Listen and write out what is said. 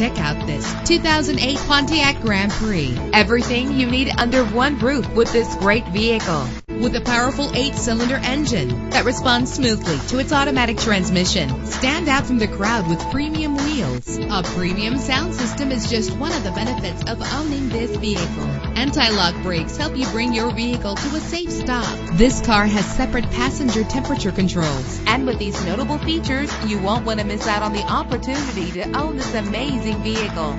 Check out this 2008 Pontiac Grand Prix. Everything you need under one roof with this great vehicle. With a powerful 8-cylinder engine that responds smoothly to its automatic transmission. Stand out from the crowd with premium wheels. A premium sound system is just one of the benefits of owning this vehicle. Anti-lock brakes help you bring your vehicle to a safe stop. This car has separate passenger temperature controls. And with these notable features, you won't want to miss out on the opportunity to own this amazing vehicle.